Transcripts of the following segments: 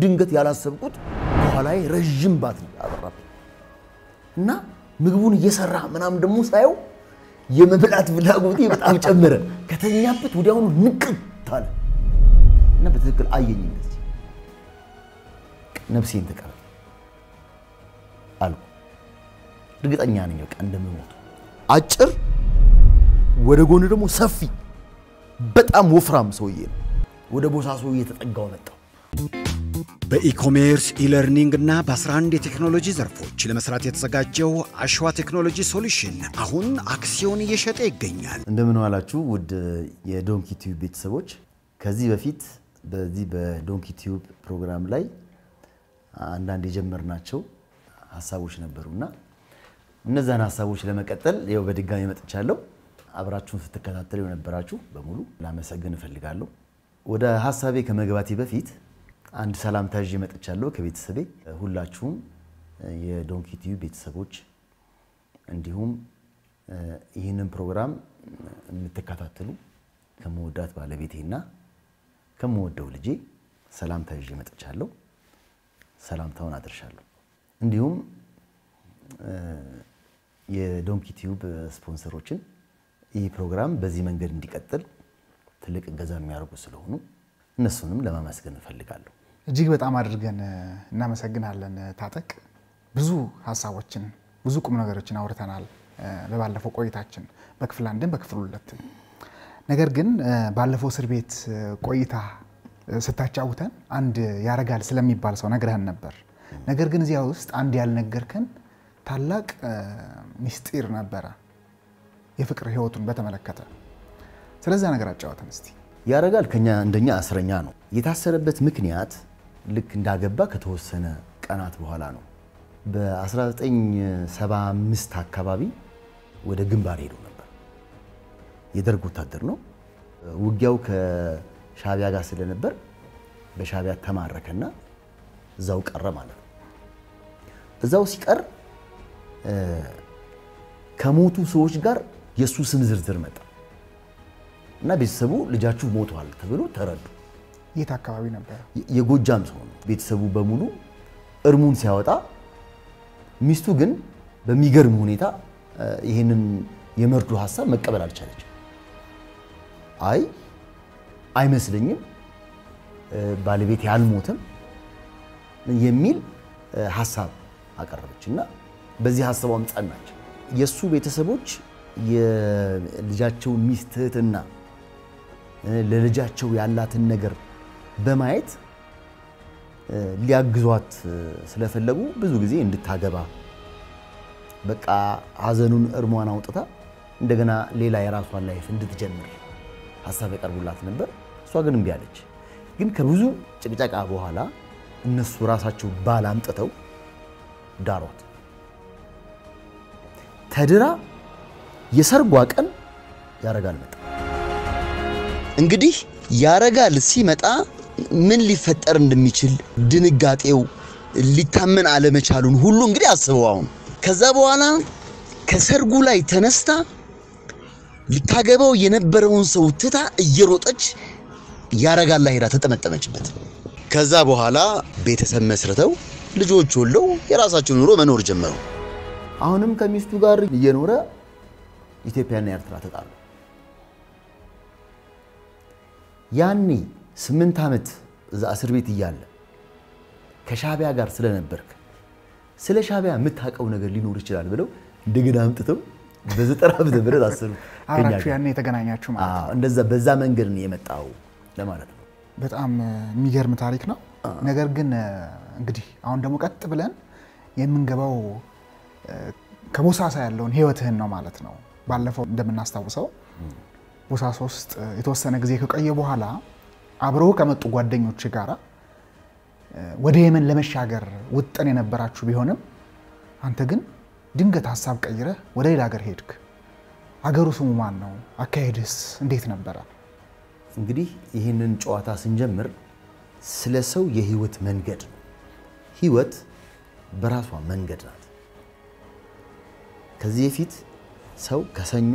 ድንገት ያላሰብኩት በኋላዬ ረጅም ባትሪ አበራብኝ እና ምግቡን እየሰራ ምናምን ደሞ ሳይው የመብላት ፍላጎቴ በጣም ጨመረ ከተኛበት ወዲያውኑ ንቅት አለ እና በትክክል አየኝ እንደዚህ ነፍሴን ተቀበለ አልኩ እርግጠኛ ነኝ በቃ እንደምሞት አጭር ወደ ጎን ደሞ ሰፊ በጣም ወፍራም ሰውዬ ወደ ቦሳሶ እየተጠጋው መጣ በኢኮሜርስ ኢለርኒንግ እና በ11 የቴክኖሎጂ ዘርፎች ለመስራት የተዘጋጀው አሽዋ ቴክኖሎጂ ሶሉሽን አሁን አክሲዮን እየሸጠ ይገኛል እንደምን ዋላችሁ ውድ የዶንኪ ቲዩብ ቤተሰቦች ከዚህ በፊት በዚህ በዶንኪ ቲዩብ ፕሮግራም ላይ አንድ አንድ የጀመርናቸው ሐሳቦች ነበርና እነዛን ሐሳቦች ለመቀጠል ያው በድጋሚ መጥቻለሁ አብራችሁን ስትከታተሉ የነበራችሁ በሙሉ ላመሰግን ፈልጋለሁ ወደ ሐሳቤ ከመግባቴ በፊት አንድ ሰላምታ ይዤ መጥቻለሁ ከቤተሰቤ ሁላችሁም የዶንኪ ቲዩብ ቤተሰቦች እንዲሁም ይሄንን ፕሮግራም እንተከታተሉ ከመወዳት ባለቤቴና ከመወደው ልጄ ሰላምታ ይዤ መጥቻለሁ ሰላምታውን አድርሻለሁ እንዲሁም የዶንኪ ቲዩብ ስፖንሰሮችን ይህ ፕሮግራም በዚህ መንገድ እንዲቀጥል ትልቅ ገዛ የሚያርጉ ስለሆኑ እነሱንም ለማመስገን ፈልጋለሁ እጅግ በጣም አድርገን እና መሰግናለን ታጠቅ ብዙ ሐሳቦችን ብዙ ቁም ነገሮችን አውርተናል በባለፈው ቆይታችን በክፍል 1 በክፍል 2 ነገር ግን ባለፈው ስር ቤት ቆይታ ስታጫውተን አንድ ያረጋል ስለሚባል ሰው ነግረህን ነበር ነገር ግን እዚያ ውስጥ አንድ ያልነገርከን ታላቅ ሚስጥር ነበር የፍቅር ህይወቱን በተመለከተ ስለዛ ነገር አጫውተን እስቲ ያረጋል ከኛ እንደኛ አስረኛ ነው የታሰረበት ምክንያት ልክ እንዳገባ ከተወሰነ ቀናት በኋላ ነው በ1975 አካባቢ ወደ ግንባር ሄዶ ነበር የደርግ ወታደር ነው ውጊያው ከሻቢያ ጋር ስለነበር በሻቢያ ተማረከና እዛው ቀረ ማለት ነው እዛው ሲቀር ከሞቱ ሰዎች ጋር የሱ ስም ዝርዝር መጣ እና ቤተሰቡ ልጃቹ ሞቷል ተብሎ ተረዱ የታካባቢ ነበር የጎጃም ሰው ቤተሰቡ በሙሉ እርሙን ሲያወጣ ሚስቱ ግን በሚገርም ሁኔታ ይሄንን የመርዱ ሐሳብ መቀበል አልቻለች አይ አይመስልኝም ባለቤት ያልሞተም የሚል ሐሳብ አቀረበችና በዚህ ሐሳቧም ጸናች የሱ ቤተሰቦች የልጃቸው ሚስትና ለልጃቸው ያላትን ነገር በማየት ሊያግዟት ስለፈለጉ ብዙ ጊዜ እንድታገባ በቃ አዘኑን እርሟን አውጥታ እንደገና ሌላ የራሷን ላይፍ እንድትጀምር ሐሳብ ያቀርቡላት ነበር እሷ ግን እምቢ አለች ግን ከብዙ ጭቅጫቃ በኋላ እነሱ ራሳቸው ባል አምጥተው ዳሯት ተድራ የሰርጓ ቀን ያረጋል መጣ እንግዲህ ያረጋል ሲመጣ ምን ሊፈጠር እንደሚችል ድንጋጤው ሊታመን አለመቻሉን ሁሉ እንግዲህ አስበዋው ከዛ በኋላ ከሰርጉ ላይ ተነስታ ሊታገበው የነበረውን ሰው ትታ እየሮጠች ያረጋል ላይ ሄዳ ተጠመጠመችበት ከዛ በኋላ ቤተሰብ መስርተው ልጆች ወልደው የራሳቸውን ኑሮ መኖር ጀመሩ አሁንም ከሚስቱ ጋር እየኖረ ኢትዮጵያና ኤርትራ ተጣሉ ያኒ 8 አመት እዛ አስር ቤት ይያለ ከሻቢያ ጋር ስለነበርክ ስለ ሻቢያ የምታቀው ነገር ሊኖር ይችላል ብለው እንደገና አምጥተው በ90 ብር አሰሩ አራችሁ ያኒ ተገናኛችሁ ማለት ነው እንደዛ በዛ መንገድ ነው የመጣው ለማለት ነው በጣም የሚገርም ታሪክ ነው ነገር ግን እንግዲህ አሁን ደግሞ ቀጥ ብለን የምንገባው ከቦሳሳ ያለውን ህይወትህን ነው ማለት ነው ባለፈው እንደምናስተዋውሰው ቦሳሶ ውስጥ የተወሰነ ጊዜ ከቆየ በኋላ አብሮ ከመጡ ጓደኞች ጋራ ወደ የመን ለመሻገር ወጥን የነበራችሁ ቢሆንም አንተ ግን ድንገት ሐሳብ ቀይረ ወደ ሌላ ሀገር ሄድክ ሀገሩ ስሙ ማን ነው አካሄድስ እንዴት ነበር እንግዲህ ይሄንን ጨዋታ ስንጀምር ስለ ሰው የህይወት መንገድ ህይወት በራሷ መንገድ ናት ከዚህ የፊት ሰው ከሰኞ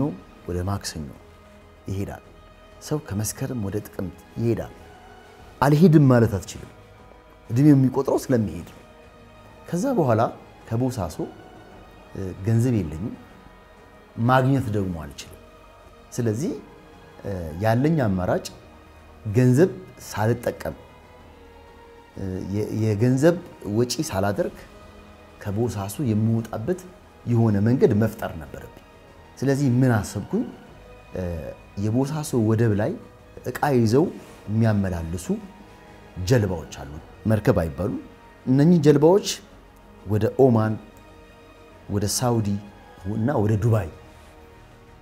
ወደ ማክሰኞ ይሄዳል ሰው ከመስከረም ወደ ጥቅምት ይሄዳል አልሄድም ማለት አትችልም እድሜው የሚቆጥረው ስለሚሄድ ከዛ በኋላ ከቦሳሶ ገንዘብ የለኝም ማግኘት ደግሞ አልችልም ስለዚህ ያለኝ አማራጭ ገንዘብ ሳልጠቀም የገንዘብ ወጪ ሳላደርግ ከቦሳሶ የምወጣበት የሆነ መንገድ መፍጠር ነበርብኝ ስለዚህ ምን አሰብኩኝ የቦሳሶ ወደብ ላይ እቃ ይዘው የሚያመላልሱ ጀልባዎች አሉ መርከብ አይባሉ እነኚህ ጀልባዎች ወደ ኦማን ወደ ሳውዲ እና ወደ ዱባይ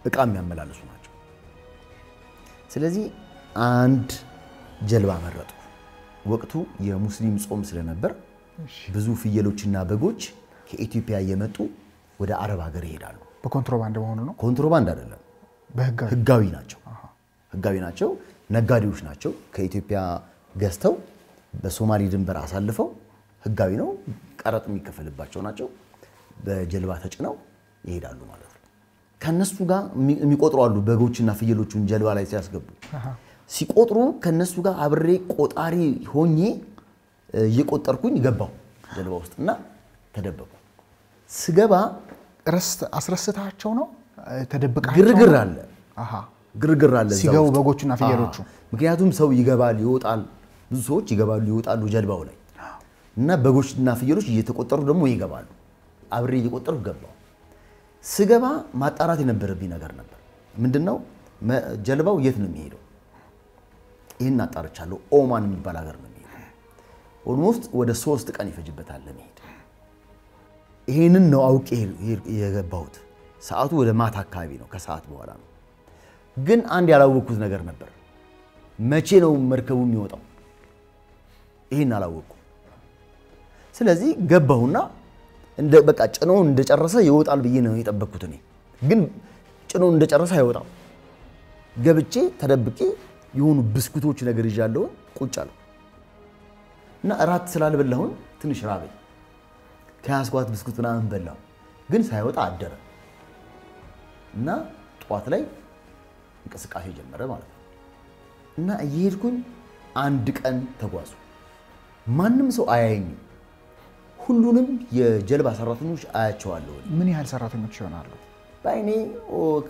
እቃ የሚያመላልሱ ናቸው ስለዚህ አንድ ጀልባ መረጡ ወቅቱ የሙስሊም ጾም ስለነበር ብዙ ፍየሎችና በጎች ከኢትዮጵያ የመጡ ወደ አረብ ሀገር ይሄዳሉ በኮንትሮባንድ መሆኑ ነው ኮንትሮባንድ አይደለም ህጋዊ ናቸው ነጋዴዎች ናቸው ከኢትዮጵያ ገዝተው በሶማሊ ድንበር አሳልፈው ህጋዊ ነው ቀረጥ የሚከፈልባቸው ናቸው በጀልባ ተጭነው ይሄዳሉ ማለት ነው ከነሱ ጋር የሚቆጥሩ አሉ በጎችና ፍየሎችን ጀልባ ላይ ሲያስገቡ ሲቆጥሩ ከነሱ ጋር አብሬ ቆጣሪ ሆኜ እየቆጠርኩኝ ገባው ጀልባ ውስጥና ተደበቁ ስገባ አስረስተታቸው ነው ተደብቃቸው ግርግር አለ አሃ ግርግር አለ ሲገቡ በጎችና ፍየሎቹ ምክንያቱም ሰው ይገባል ይወጣል ብዙ ሰዎች ይገባሉ ይወጣሉ ጀልባው ላይ እና በጎችና ፍየሎች እየተቆጠሩ ደግሞ ይገባሉ አብሬ እየቆጠሩ ገባው ስገባ ማጣራት የነበረብኝ ነገር ነበር ምንድነው ጀልባው የት ነው የሚሄደው ይሄን አጣርቻለሁ ኦማን የሚባል ሀገር ነው የሚሄደው ኦልሞስት ወደ 3 ቀን ይፈጅበታል ለመሄድ ይሄንን ነው አውቄ የገባሁት ሰዓቱ ወደ ማታ አካባቢ ነው ከሰዓት በኋላ ነው ግን አንድ ያላወቁት ነገር ነበር መቼ ነው መርከቡ የሚወጣው ይሄን አላወቁ ስለዚህ ገባውና እንደ በቃ ጭኖ እንደጨረሰ ይወጣል ብዬ ነው የጠበቅኩት እኔ ግን ጭኖ እንደጨረሰ አይወጣም ገብቼ ተደብቄ የሆኑ ብስኩቶች ነገር ይዣለሁ ቁጭ አለ እና ራት ስላልበላሁ ትንሽ ራበኝ ከያስኳት ብስኩትና አንበላው ግን ሳይወጣ አደረ እና ጧት ላይ እንቅስቃሴ ጀመረ ማለት ነው እና እየሄድኩኝ አንድ ቀን ተጓዙ ማንም ሰው አያየኝ ሁሉንም የጀልባ ሰራተኞች አያቸዋለሁ ምን ያህል ሰራተኞች ይሆናሉ ባይኔ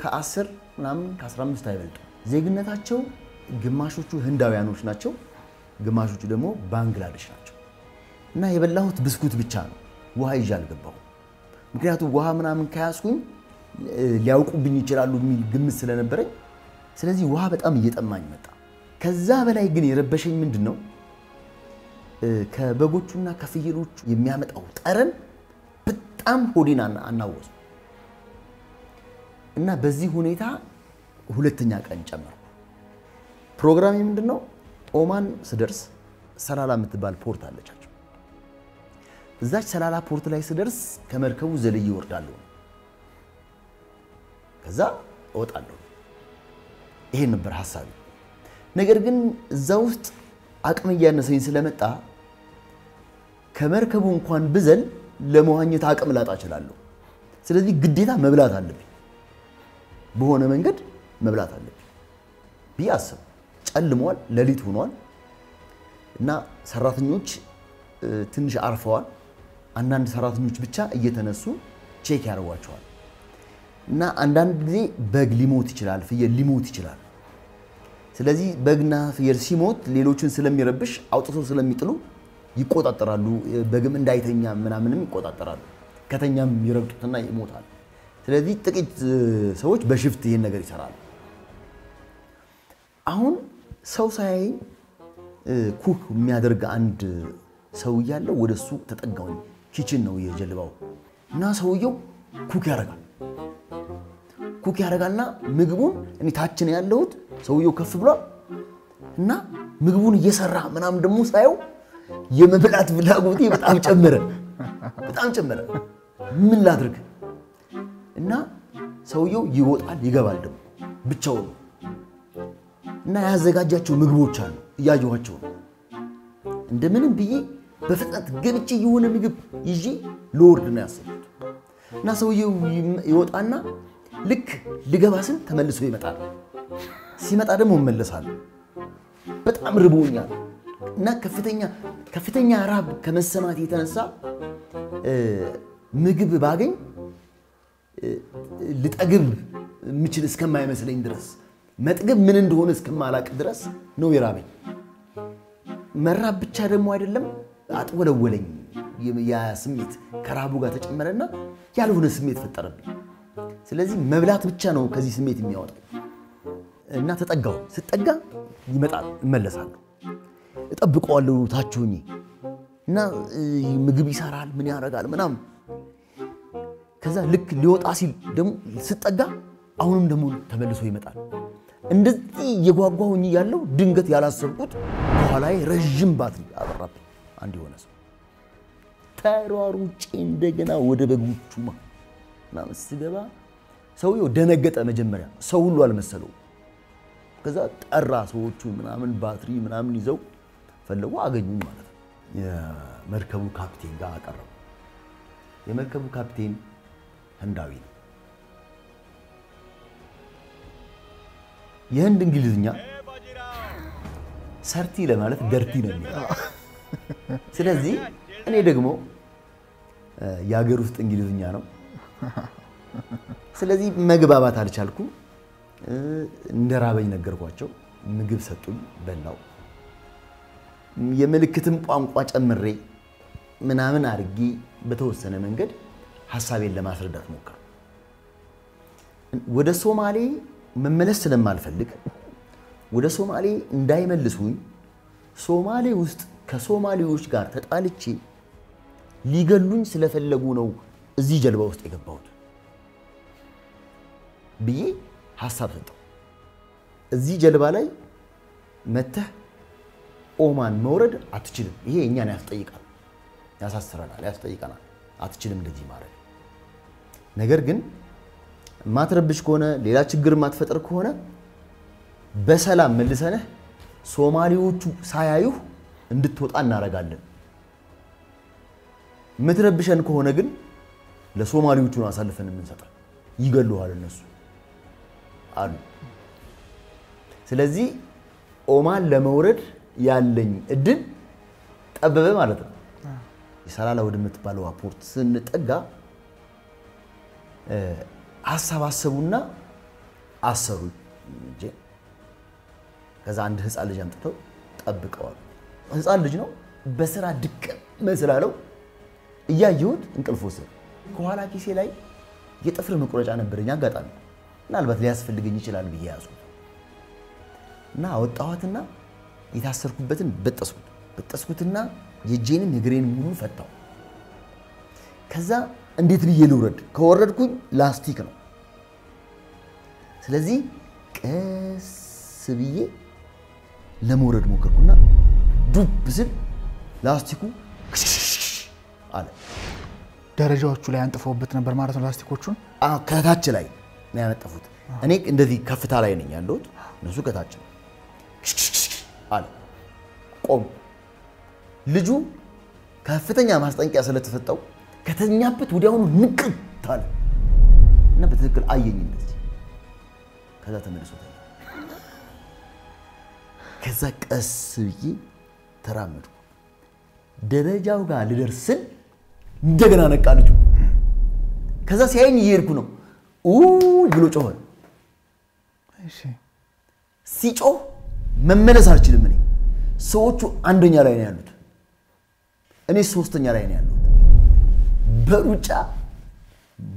ከ10 ምናምን ከ15 አይበልጡ ዜግነታቸው ግማሾቹ ህንዳውያኖች ናቸው ግማሾቹ ደግሞ ባንግላዴሽ ናቸው እና የበላሁት ብስኩት ብቻ ነው ውሃ ይዣል ገባሁ ምክንያቱም ውሃ ምናምን ካያስኩኝ ሊያውቁብኝ ይችላሉ ግምት ስለነበረኝ ስለዚህ ውሃ በጣም እየጠማኝ መጣ ከዛ በላይ ግን የረበሸኝ ምንድነው ከበጎቹና ከፍየሎቹ የሚያመጣው ጠረን በጣም ሆዴን አናወሰ እና በዚህ ሁኔታ ሁለተኛ ቀን ጨመረ ፕሮግራም ምንድነው ኦማን ስደርስ ሰላላ የምትባል ፖርት አለቻቸው እዛች ሰላላ ፖርት ላይ ስደርስ ከመርከቡ ዘልዬ ወርዳለሁ ከዛ ወጣለሁ ይሄን ነበር ሐሳቤ ነገር ግን እዛ ውስጥ አቅም ያነሰኝ ስለመጣ ከመርከቡ እንኳን ብዘል ለመዋኘት አቅም ላጣ እችላለሁ ስለዚህ ግዴታ መብላት አለብኝ በሆነ መንገድ መብላት አለብኝ ቢያስብ ጨልሟል ለሊት ሆኗል እና ሰራተኞች ትንሽ አርፈዋል አንዳንድ ሰራተኞች ብቻ እየተነሱ ቼክ ያደርጓቸዋል እና አንዳንድ ጊዜ በግ ሊሞት ይችላል ፍየል ሊሞት ይችላል ስለዚህ በግና ፍየል ሲሞት ሌሎችን ስለሚረብሽ አውጥቶ ስለሚጥሉ ይቆጣጣራሉ በግም እንዳይተኛ ምናምንም ይቆጣጣራሉ ከተኛም ይረግጡትና ይሞታል ስለዚህ ጥቂት ሰዎች በሽፍት ይሄን ነገር ይሰራሉ አሁን ሰው ሳይ ኩክ የሚያደርግ አንድ ሰው ያለው ወደሱ ተጠጋው ኪችን ነው የጀልባው እና ሰውየው ኩክ ያደርጋል ኩክ ያደርጋልና ምግቡን እኔ ታች ነው ያለሁት ሰውየው ከፍ ብሏል እና ምግቡን እየሰራ ምናም ደሞ ሳይው የመብላት ፍላጎቴ በጣም ጨመረ ምን ላድርግ እና ሰውየው ይወጣል ይገባል ደሞ ብቻው እና ያዘጋጃቸው ምግቦች አሉ ያያዩዋቸው እንደምንም ብዬ በፍጥነት ገብቼ የሆነ ምግብ ይዤ ሎርድ ነው ያሰብኩት እና ሰውየው ይወጣና ልክ ልገባስን ተመልሶ ይመጣል ሲመጣ ደግሞ መለሳል በጣም ርቦኛል እና ከፍተኛ ከፍተኛ ራብ ከመሰማት የተነሳ ምግብ ባገኝ ልጠግብ ምችል እስከማይመስለኝ ድረስ መጥገብ ምን እንደሆነ እስከማላቅ ድረስ ነው ይራበኝ መራብ ብቻ ደሞ አይደለም አጥወለወለኝ ያ ስሜት ከራቡ ጋር ተጨመረና ያልሆነ ስሜት ፈጠረብኝ ስለዚህ መብላት ብቻ ነው ከዚህ ስሜት የሚያወጣ እና ተጠጋው ተጠጋ ይመጣል እመለሳለሁ እጠብቀዋለሁ ታችሁኝ እና ምግብ ይሰራል ምን ያረጋል ምናም ከዛ ልክ ሊወጣ ሲል ደሞ ተጠጋ አሁንም ደሞ ተመልሶ ይመጣል እንደዚህ የጓጓውኝ ያለው ድንገት ያላሰብኩት ኋላዬ ረጅም ባትሪ አበራብ አንድ ሆነስ ተራሩጭ እንደገና ወደ በጉቹማ ማምስገባ ሰውየው ደነገጠ መጀመሪያ ሰው ሁሉ አልመሰለው ከዛ ጠራ ሰዎቹ ምናምን ባትሪ ምናምን ይዘው ፈለጉ አገኙኝ ማለት ነው የመርከቡ ካፕቴን ጋር አቀረበ የመርከቡ ካፕቴን ህንዳዊ ነው የህንድ እንግሊዝኛ ሰርቲ ለማለት ደርቲ ነው ስለዚህ እኔ ደግሞ ያገር ውስጥ እንግሊዝኛ ነው ስለዚህ መግባባት አልቻልኩም እንደራበኝ ነገርኳቸው ምግብ ሰጡኝ በላው የመልክትም ቋንቋ ጨምሬ ምናምን አርጊ በተወሰነ መንገድ ሐሳቤን ለማስረዳት ሞከረ ወደ ሶማሌ መመለስ ስለማልፈልግ ወደ ሶማሌ እንዳይመልሱኝ ሶማሌ ውስጥ ከሶማሌዎች ጋር ተጣልቼ ሊገሉኝ ስለፈለጉ ነው እዚህ ጀልባ ውስጥ የገባሁት ብዬ ሐሳብ ሰጠው እዚህ ጀልባ ላይ መተህ ኦማን መውረድ አትችልም ይሄ እኛን ያስጠይቃል ያሳስረናል ያስጠይቃናል አትችልም እንደዚህ ማለት ነገር ግን ማትረብሽ ከሆነ ሌላ ችግር ማትፈጠር ከሆነ በሰላም መልሰነህ ሶማሌዎቹ ሳያዩ እንድትወጣ እናረጋለን ምትረብሽን ከሆነ ግን ለሶማሌዎቹ አሳልፈን እንንሰጣ ይገሉሃል እነሱ አሉ ስለዚህ ኦማን ለመውረድ ያለኝ እድል ጠበበ ማለት ነው ይሰራላ ወድምትባለው አፖርት ስንጠጋ አሰባሰቡና አሰሩ እንጂ ከዛ አንድ ህፃን ልጅ አምጥተው ጠብቀዋል ህፃን ልጅ ነው በስራ ድቅ መስላለው እያየሁት እንቅልፍ ወሰደ ከኋላ ኪሴ ላይ የጥፍር መቁረጫ ነበርኛ አጋጣሚ ምናልባት ሊያስፈልገኝ ይችላል ብዬ ያዝኩና አወጣሁትና የታሰርኩበትን በጠስኩትና የጄንም እግሬንም ሁሉ ፈታው ከዛ እንዴት ልይልውረድ ከወረድኩኝ ላስቲክ ነው ስለዚህ ቀስ ብዬ ለመውረድ ሞከርኩና ዱብ ስል ላስቲኩ አለ ደረጃዎቹ ላይ አንጥፈውበት ነበር ማለት ነው ላስቲኮቹን ከታች ላይ ነው ያነጠፉት እኔ እንደዚህ ከፍታ ላይ ነኝ ያለሁት እነሱ ከታች ነው አለ ቆም ልጁ ከፍተኛ ማስጠንቀቂያ ስለተፈጠው ከተኛበት ወዲያውኑ ንቅት አለ እና በትክክል አየኝ እንደዚህ ከዛ ተመለሰ ከዛ ቀስ ብዬ ተራመድኩ ደረጃው ጋር ልደርስን እንደገና ነቃ ልጁ ከዛ ሲያየኝ ይሄድኩ ነው ኡ ብሎ ጮኸ እሺ ሲጮህ መመለስ አልችልም እኔ ሰዎቹ አንደኛ ላይ ነው ያሉት እኔ ሶስተኛ ላይ ነው ያለው በሩጫ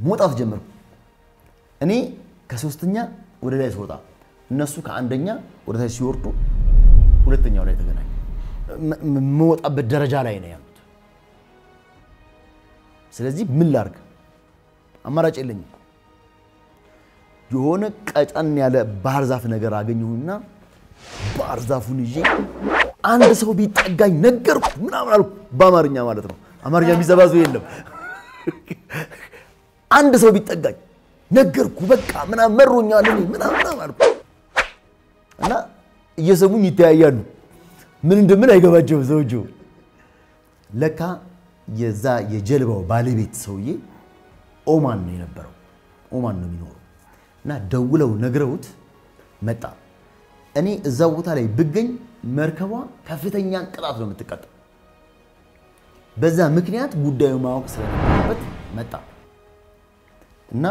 መውጣት ጀመርኩ እኔ ከሶስተኛ ወደ ላይ ስወጣ እነሱ ከአንደኛ ወደ ታች ሲወርዱ ሁለተኛው ላይ ተገናኘ መውጣበት ደረጃ ላይ ነው ያሉት ስለዚህ ምን ላርግ አማራጭ የለኝም የሆነ ቀጫን ያለ ባህር ዛፍ ነገር አገኘሁና ባህር ዛፉን ይዤ አንድ ሰው ቢጠጋኝ ነገርኩ ምናምን አልኩ በአማርኛ ማለት ነው አማርኛ ቢዘባዘው የለም አንድ ሰው ቢጠጋኝ ነገርኩ በቃ ምናምን መሮኛል እኔ ምናምን አልኩ እና እየሰሙኝ ይተያያሉ ምን እንደምን አይገባቸውም ሰውጆ ለካ የዛ የጀልባው ባለቤት ሰውዬ ኦማን ነው የነበረው ኦማን ነው የሚኖረው እና ደውለው ነግረውት መጣ እኔ እዛው ቦታ ላይ ብገኝ መርከቧ ከፍተኛ ቅጣት ነው የምትቀጣው በዛ ምክንያት ጉዳዩ ማወቅ ስለነበረበት መጣ እና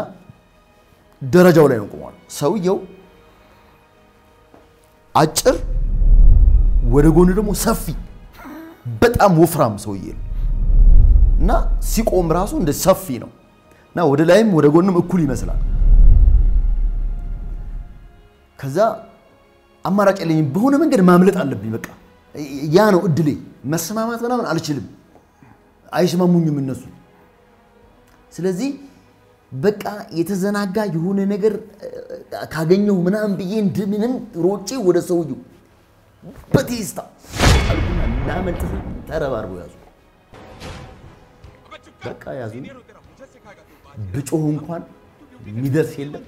ደረጃው ላይ ቆሟል ሰውየው አጭር ወደ ጎን ደግሞ ሰፊ በጣም ወፍራም ሰውዬ እና ሲቆም ራሱ እንደ ሰፊ ነው እና ወደ ላይም ወደ ጎንም እኩል ይመስላል ከዛ አማራጭ የለኝም በሆነ መንገድ ማምለጥ አለብኝ በቃ ያ ነው እድሌ መስማማት ምናምን አልችልም አይስማሙኝም እነሱ ስለዚህ በቃ የተዘናጋ የሆነ ነገር ካገኘው ምናምን ብዬ እንደምንም ሮጬ ወደ ሰውዩ በቲስታ አልኩና ዳመልጥ ተረባርቦ ያዙ በቃ ያዙ ብጮህ እንኳን ምድር የለም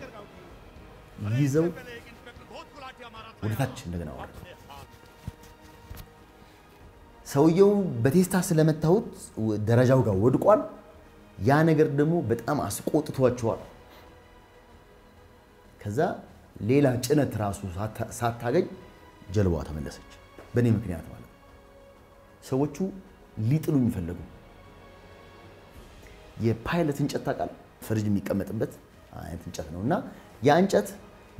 ይዘው ወደታች እንደገና ወጣ ሰውየው በቴስታ ስለመታውት ደረጃው ጋር ወድቋል ያ ነገር ደግሞ በጣም አስቆጥቷቸዋል ከዛ ሌላ ጭነት ራሱ ሳታገኝ ጀልባዋ ተመለሰች በእኔ ምክንያት ማለት ሰዎቹ ሊጥሉኝ ፈለጉ የፓይለት እንጨት ታቃል ፈርጅ የሚቀመጥበት አይነት እንጨት ነውና ያ እንጨት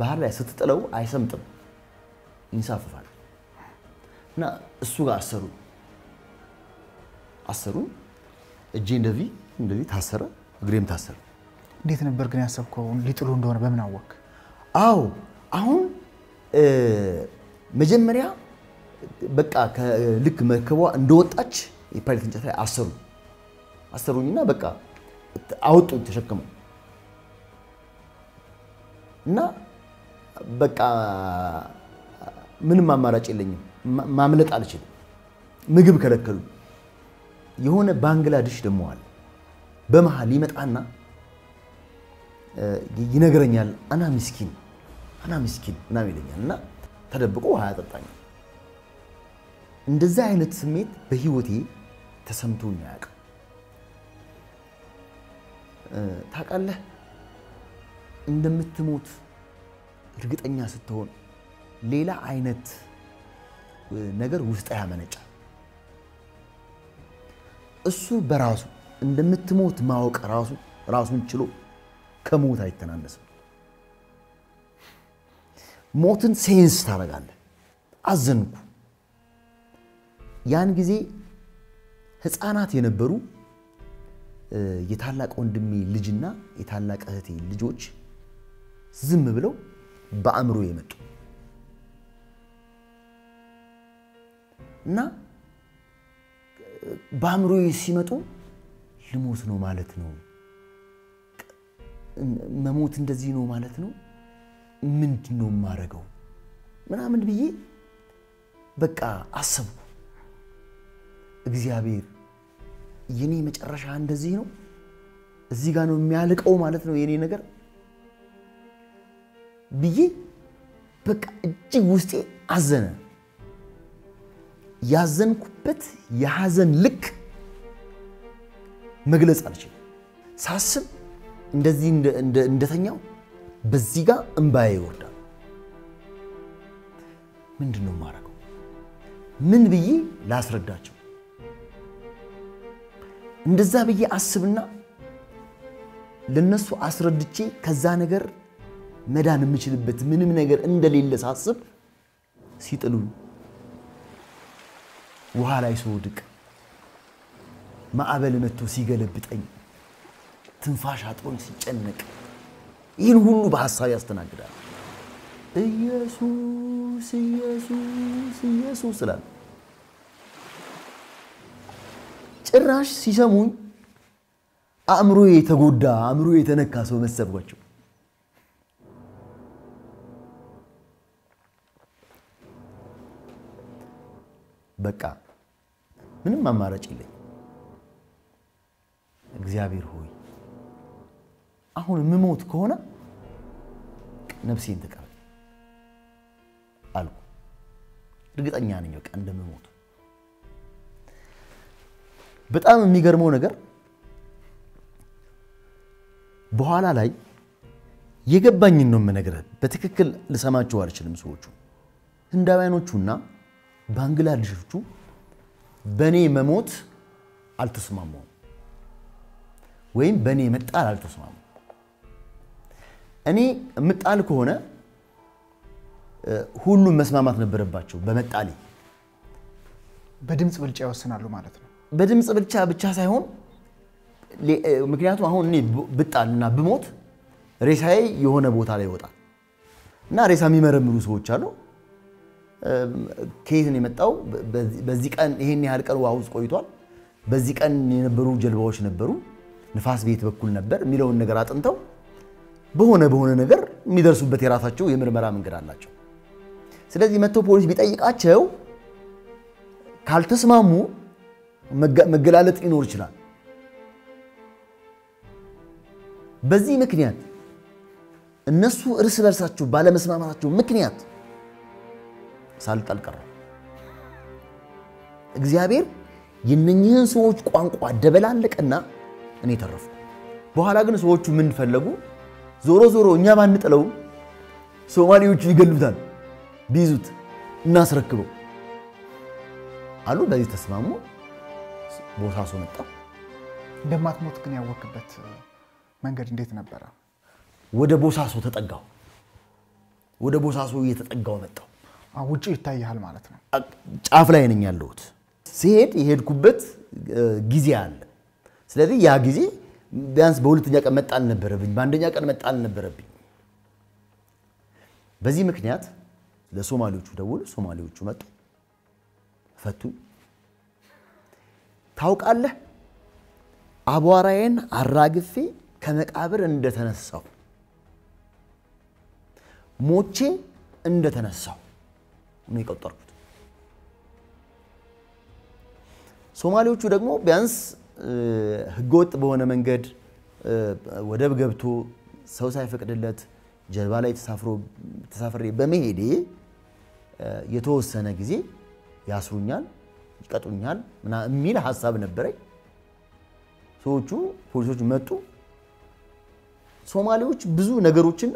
ባህር ላይ ስትጥለው አይሰምጥም ይንሳፈፋል እና እሱ ጋር አሰሩ እጄ እንደዚህ ታሰረ እግሬም ታሰረ እንዴት ነበር ግን ያሰብከው ሊጥሉ እንደሆነ በምን አወቅ አው አሁን መጀመሪያ በቃ ከልክ መርከቧ እንደወጣች የፓይለት እንጨት ላይ አሰሩኝና በቃ አውጡኝ ተሸከመው እና በቃ ምንም አማራጭ የለኝም ማምለጥ አልችልም ምግብ ከለከሉ የሆነ ባንግላዴሽ ደሞ አለ በመሃል ይመጣና ይነገረኛል አና ምስኪን እና ይለኛልና ተደብቆ ያጠጣኝ እንደዛ አይነት ስሜት በህይወቴ ተሰምቶኝ ያቀ ታቃለህ እንደምትሞት እርግጠኛ ስትሆን ሌላ አይነት ነገር ውስጥ ያመነጫ እሱ በራሱ እንደምትሞት ማወቅ ራሱን ይችላል ከሞት አይተናነስም ሞትን ሴንስ ታረጋለህ አዘንኩ ያን ጊዜ ህፃናት የነበሩ የታላቅ ወንድሜ ልጅና የታላቅ እህቴ ልጆች ዝም ብለው በአምሮ የመጡ እና በአምሮ ሲመጡ ልሞት ነው ማለት ነው መሞት እንደዚህ ነው ማለት ነው ምንድነው ማረገው ምናምን ብዬ በቃ አሰብኩ እግዚአብሔር የኔ መጨረሻ እንደዚህ ነው እዚህ ጋር ነው የሚያልቀው ማለት ነው የኔ ነገር ብዬ በቃ እጅግ ውስጤ አዘነ ያዘንኩበት ያሐዘን ልክ መግለጽ አልችልም ሳስብ እንደዚህ እንደተኛው በዚህ ጋር እንባዬ ይወርዳል ምንድነው ማረገው ምን ብዬ ላስረዳቸው እንደዛ ብዬ አስብና ለነሱ አስረድቼ ከዛ ነገር መዳን የምችልበት ምንም ነገር እንደሌለ ሳስብ ሲጥሉ ውሃ ላይ ሶድቅ ማአበል መጥቶ ሲገለብጠኝ ትንፋሽ አጥሮኝ ሲጨነቅ ይሄን ሁሉ በሐሳብ ያስተናግዳል ኢየሱስ ኢየሱስ ኢየሱስ ስላል ጭራሽ ሲሰሙኝ አእምሮዬ የተጎዳ አእምሮዬ የተነካ ሰው መሰብኳቸው በቃ ምንም አማራጭ የለኝም እግዚአብሔር ሆይ አሁን ምሞት ከሆነ ነፍሴን ተቀበል አልኩ እርግጠኛ ነኝ በቃ እንደምሞት በጣም የሚገርመው ነገር በኋላ ላይ የገባኝን ነው መነገር በትክክል ልሰማቸው አልችልም ሰዎቹ ህንዳውያኖቹና ባንግላዴሾቹ በኔ መሞት አልተስማሙም ወይም በእኔ መጣል አልተስማሙም እኔ መጣል ከሆነ ሁሉም መስማማት ነበረባቸው በመጣሊ በድምጽ ብልጫ ያወሰናሉ ማለት ነው በድምጽ ብልጫ ብቻ ሳይሆን ምክንያቱም አሁን እኔ በጣልና በሞት ሬሳዬ የሆነ ቦታ ላይ ወጣ እና ሬሳ የሚመረምሩ ሰዎች አሉ ከየት ነው የመጣው በዚህ ቀን ይሄን ያህል ቀን ዋውዝ ቆይቷል በዚህ ቀን የነበሩ ጀልባዎች ነበሩ ንፋስ ቤት በኩል ነበር ሚለው ነገር አጥንተው በሆነ ነገር የሚደርሱበት የራሳቸው የመርመራ መንገድ አላቸው ስለዚህ መጥቶ ፖሊስ ቢጠይቃቸው ካልተስማሙ መገላለጥ ይኖር ይችላል በዚህ ምክንያት እነሱ እርስ በርሳቸው ባለ መስማማታቸው ምክንያት ሳልጣል ቀረ እግዚአብሔር የነኝህን ሰዎች ቋንቋ ደበላለቀና እኔ ተረፈኩ በኋላ ግን ሰዎቹ ምን ፈለጉ ዞሮ ዞሮ እኛ ባንጥለው ሶማሊዎች ይገልብታል ቢዙት እናስረክበው አሉ በዚህ ተስማሙ ቦታሶ መጣ እንደማትሞት ግን ያወቅበት መንገድ እንዴት ነበር ወደ ቦሳሶ ተጠጋው ወደ ቦሳሶ እየተጠጋው መጣ አውጪ ይታያል ማለት ነው ጫፍ ላይ ነኝ ያለሁት ሲሄድ ይሄድኩበት ጊዜ አለ ስለዚህ ያ ጊዜ ቢያንስ በሁለተኛ ቀን መጣል ነበረብኝ በአንደኛ ቀን መጣል ነበረብኝ በዚህ ምክንያት ለሶማሊዎቹ ደውል ሶማሊዎቹ መጡ ፈቱ ታውቃለህ አቧራዬን አራግፌ ከመቃብር እንደተነሳው ሞቼ እንደተነሳው ነው የቆጠርኩት ሶማሊዎቹ ደግሞ ቢያንስ ህገወጥ በሆነ መንገድ ወደብ ገብቶ ሰው ሳይፈቅድለት ጀልባ ላይ ተሳፍሬ በመሄዴ የተወሰነ ጊዜ ያስሩኛል ይቀጡኛል እና ሚል ሐሳብ ነበረኝ ሰዎቹ ፖሊሶች መጡ ሶማሊዎች ብዙ ነገሮችን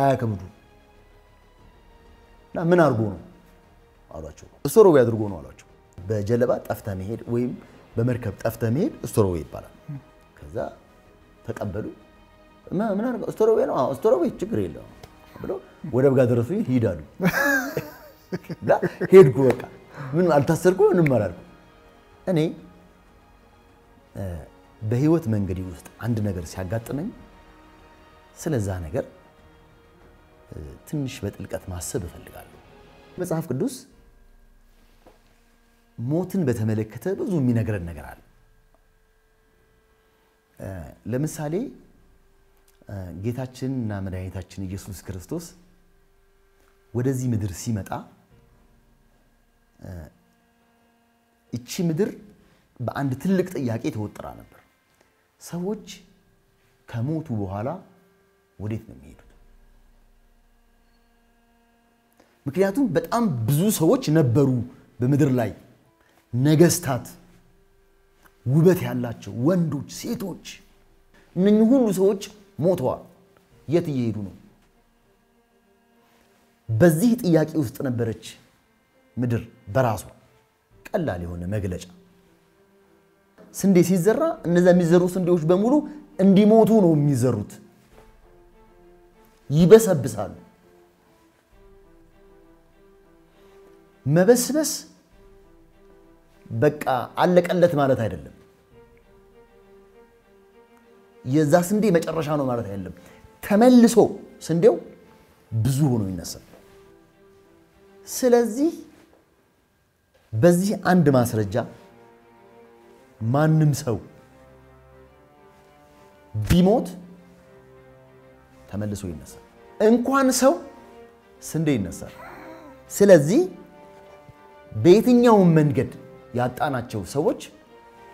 አያከብዱ እና ምን አርጎ ነው አሏቸው እስሮው ያድርጎ ነው አሏቸው በጀልባ ጠፍታ መሄድ ወይም በመርከብ ጠፍታ መሄድ እስሮው ይባላል ከዛ ተቀበሉ ምን አርጎ እስሮው ነው እስሮው ችግር የለውም ብሎ ወደብ ጋር ደረሱ ይሄዳሉ ዳ ሄድኩ በቃ ምን አልታሰርኩ ምን ማራርኩ እኔ በህይወት መንገዴ ውስጥ አንድ ነገር ሲያጋጥመኝ ስለዛ ነገር ትንሽ በጥልቀት ማሰብ ፈልጋለሁ መጽሐፍ ቅዱስ ሞትን በተመለከተ ብዙ የሚነገረን ነገር አለ ለምሳሌ ጌታችንና መድኃኒታችን ኢየሱስ ክርስቶስ ወደዚህ ምድር ሲመጣ እቺ ምድር በአንድ ትልቅ ጥያቄ ተወጥራ ነበር ሰዎች ከሞቱ በኋላ ወዴት ነው የሚሄዱት ምክንያቱም በጣም ብዙ ሰዎች ነበሩ በመድር ላይ ነገስታት ውበት ያላቸው ወንዶች ሴቶች እነኚህ ሁሉ ሰዎች ሞተዋል የት ይሄዱ ነው በዚህ ጥያቄ ውስጥ ነበረች ምድር በራሱ ቀላል የሆነ መግለጫ ስንዴ ሲዘራ እነዛ የሚዘሩ ስንዴዎች በሙሉ እንዲሞቱ ነው የሚዘሩት ይበሰብሳሉ መበስበስ በቃ አለቀለት ማለት አይደለም የዛ ስንዴ መጨረሻ ነው ማለት አይደለም ተመልሶ ስንዴው ብዙ ሆኖ ይነሳል ስለዚህ በዚህ አንድ ማስረጃ ማንም ሰው ቢሞት ተመልሶ ይነሳል እንኳን ሰው ስንዴ ይነሳል ስለዚህ በየትኛው መንገድ ያጣናቸው ሰዎች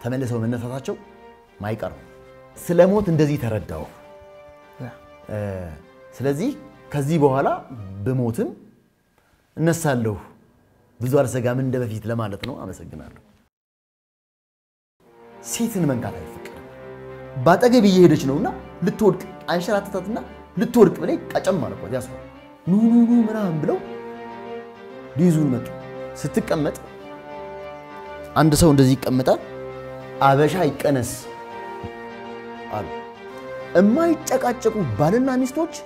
ተመልሰው መነሳታቸው ማይቀር ስለሞት እንደዚህ ተረዳው ስለዚህ ከዚህ በኋላ በሞትም እነሳለሁ ብዙ አልሰጋም እንደበፊት ለማለት ነው አመሰግናለሁ ሴትን መንካት አይፈቀድም ባጠገብ እየሄደች ነውና ልትወድቅ አንሸራተታትና ልትወድቅ ብለይ ቀጨም ማለቆት ያስቆ ኑ ኑ ኑ ምናም ብለው ዲዙን መጡ ስትቀመጥ አንድ ሰው እንደዚህ ይቀመጣል Abeshai Kanes. Am I Chakachaku Banana Mistoch?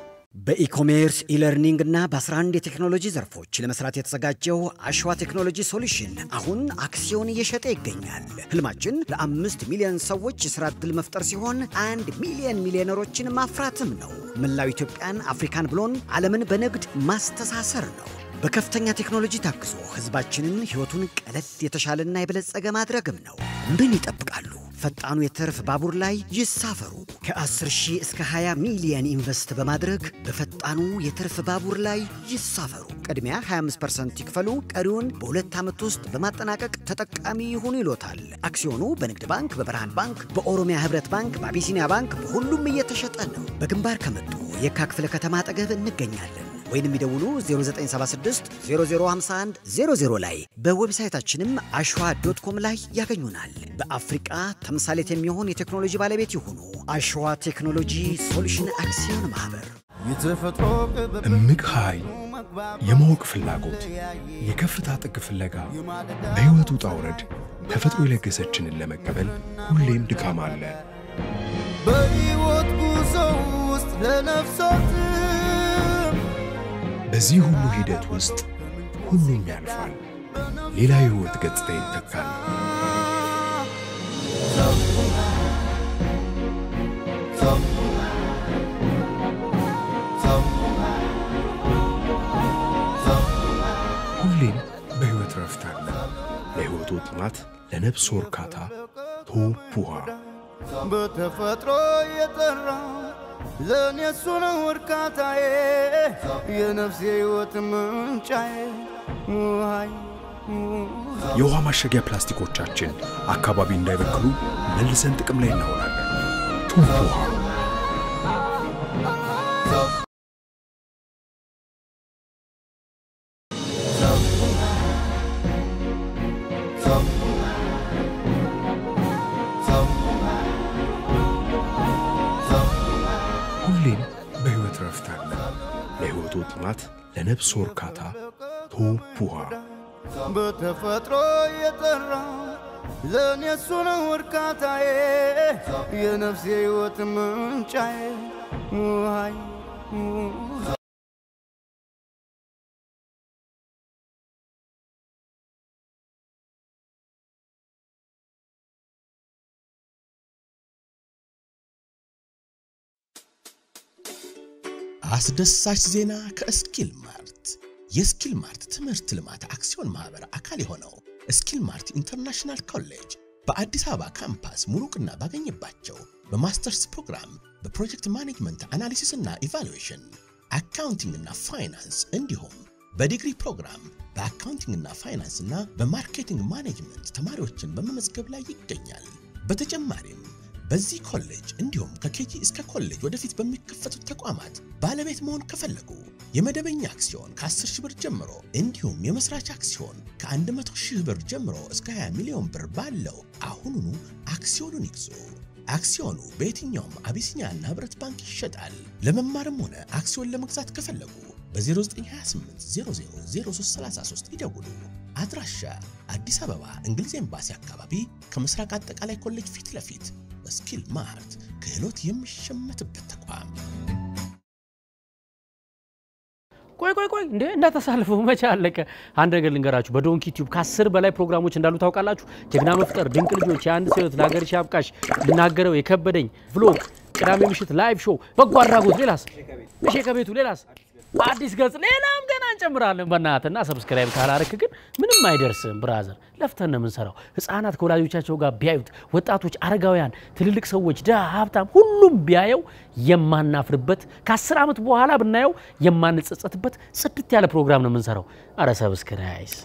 በኢኮሜርስ ኢ-ለርኒንግ እና 11 የቴክኖሎጂ ዘርፎች ለመስራት የተዘጋጀው አሽዋ ቴክኖሎጂ ሶሉሽን አሁን አክሲዮን እየሸጠ ይገኛል። ህልማችን ለ5 ሚሊዮን ሰዎች የሥራ ዕድል መፍጠር ሲሆን 1 ሚሊዮን ሚሊዮነሮችን ማፍራትም ነው። መላው ኢትዮጵያን አፍሪካን ብሎን ዓለምን በንግድ ማስተሳሰር ነው። በከፍተኛ ቴክኖሎጂ ታክሶ ህዝባችንን ህይወቱን ቀለል የተሻለና የበለጸገ ማድረግም ነው። ምን ይጠብቃሉ? ፈጣኑ የትርፍ ባቡር ላይ ይሳፈሩ ከ10000 እስከ 20 ሚሊዮን ኢንቨስት በማድረግ በፈጣኑ የትርፍ ባቡር ላይ ይሳፈሩ ቀድሚያ 25% ይክፈሉ ቀሪውን በ2 አመት ውስጥ በማጠናቀቅ ተጠቃሚ ይሁኑ ይሎታል አክሲዮኑ በንግድ ባንክ በብርሃን ባንክ በኦሮሚያ ህብረት ባንክ በአቢሲኒያ ባንክ ሁሉም እየተሸጠ ነው በግንባር ከመጡ የካ ክፍለ ከተማ አጠገብ እንገኛለን ወይንም ይደውሉ 0976 0051 00 ላይ በዌብሳይታችንም ashwa.com ላይ ያገኙናል በአፍሪካ ተምሳሌት የሚሆን የቴክኖሎጂ ባለቤት ይሁኑ ashwa technology solution action ማህበር የተፈጥሮ ምክሃይ የሞክ ፍላጎት የከፍታ ጥግ ፍለጋ በህይወቱ ጣውረድ ተፈጥሮ የለገሰችንን ለመቀበል ሁሌም ድካም አለ በህይወት ጉዞ ውስጥ ለነፍሳት በዚህ ሁሉ ሂደት ውስጥ ሁሉም ያልፋል ሌላ ህይወት ገጽታ ይተካል ሁሌም በህይወት ረፍት አለ ለህይወት ጥማት ለነፍስ ወርካታ ቶፑዋ በተፈጥሮ የተራ Lene suna urkata e, ye nafsi utman chae, muhai. Yoha mashagia plastiko chachin, akababi indai veklu, nelsen tekamle na orane. Tupuha. ለነፍስ ወርካታ ቶፑዋ በተፈጥሮ የተራ ለነሱና ወርካታ የነፍስ ህይወት ምንጫዬ ሙሃይ አስደሳች ዜና ከስኪል ማርት የስኪል ማርት ትምህርት ልማት አክሲዮን ማህበር አካል ሆነው ስኪል ማርት ኢንተርናሽናል ኮሌጅ በአዲስ አበባ ካምፓስ ሙሉቅና ባገኘባቸው በማስተርስ ፕሮግራም በፕሮጀክት ማኔጅመንት አናሊሲስ እና ኢቫሉዌሽን አካውንቲንግ እና ፋይናንስ እንዲሁም በዲግሪ ፕሮግራም በአካውንቲንግ እና ፋይናንስ እና በማርኬቲንግ ማኔጅመንት ተማሪዎችን በመመዝገብ ላይ ይገኛል በተጨማሪም በዚህ ኮሌጅ እንዲሁም ከኬጂ እስከ ኮሌጅ ወደፊት በሚከፈቱ ተቋማት ባለቤት መሆን ከፈለጉ የመደበኛ አክሲዮን ከ10000 ብር ጀምሮ እንዲሁም የመስራች አክሲዮን ከ100000 ብር ጀምሮ እስከ 20 ሚሊዮን ብር ባለው አሁኑኑ አክሲዮኑን ይግዙ አክሲዮኑ በየትኛውም አቢሲኒያ እና ህብረት ባንክ ይሸጣል ለመማርም ሆነ አክሲዮን ለመግዛት ከፈለጉ በ0928000333 ይደውሉ አድራሻ አዲስ አበባ እንግሊዝ ኤምባሲ አካባቢ ከምስራቅ አጠቃላይ ኮሌጅ ፊት ለፊት ስኪል ማርት ክህሎት የሚሸመትበት ተቋም ቆይ እንደ እንዳታሳልፉ መቻለከ አንድ ነገር ልንገራችሁ በዶንኪ ቲዩብ ከ10 በላይ ፕሮግራሞች እንዳሉ ታውቃላችሁ ጀግና መፍጠር ድንቅ ልጆች የአንድ ሰውት ለሀገርሽ አብቃሽ ልናገረው የከበደኝ ቭሎግ ቅዳሜ ምሽት ላይቭ ሾው በጓራጉት ሌላስ በሸከቤቱ ሌላስ አዲስ ገጽ ሌላም ገና እንጨምራለን በእናትና ሰብስክራይብ ካላረክ ግን ምንም አይደርስም ብራዘር ለፍተን ነው የምንሰራው ህፃናት ኮላጆቻቸው ጋር ቢያዩት ወጣቶች አረጋውያን ትልልቅ ሰዎች ዳ ሀብታም ሁሉም ቢያየው የማናፍርበት ከ10 አመት በኋላ ብናየው የማንጸጸትበት ጽድት ያለ ፕሮግራም ነው የምንሰራው አረ ሰብስክራይብስ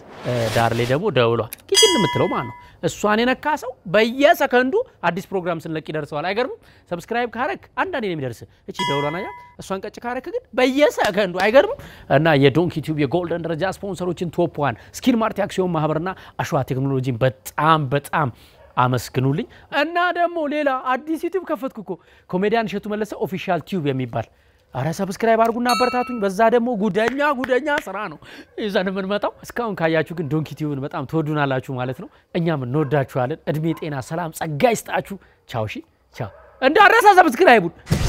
ዳርሌ ደግሞ ደውሏ ኪኪን የምትለው ማን ነው እሷን የነካሰው በየሰከንዱ አዲስ ፕሮግራም ስለቂ ደርሰዋል አይገርም ሰብስክራይብ ካረክ አንዳንዴ ነው የሚደርስ እቺ ደውሏና ያ እሷን ቀጭ ካረክ ግን በየሰከንዱ አይገርም እና የዶንኪ ቲዩብ የጎልደን ደረጃ ስፖንሰሮችን ቶፕ 1 ስኪል ማርት አክሲዮን ማህበርና አሽዋ ቴክኖሎጂን በጣም አመስግኑልኝ እና ደግሞ ሌላ አዲስ ዩቲዩብ ከፈትኩኮ ኮሜዲያን ሸቱ መለሰ ኦፊሻል ቲዩብ የሚባል አረ ሰብስክራይብ አድርጉና አበረታቱኝ በዛ ደግሞ ጉደኛ ስራ ነው እዛን ምን መጣው እስካሁን ካያችሁ ግን ዶንኪ ቲዩብን በጣም ተወዱናላችሁ ማለት ነው እኛም እንወዳችኋለን እድሜ ጤና ሰላም ጸጋ ይስጣችሁ ቻው እሺ ቻው እንዳረሳ ሰብስክራይቡን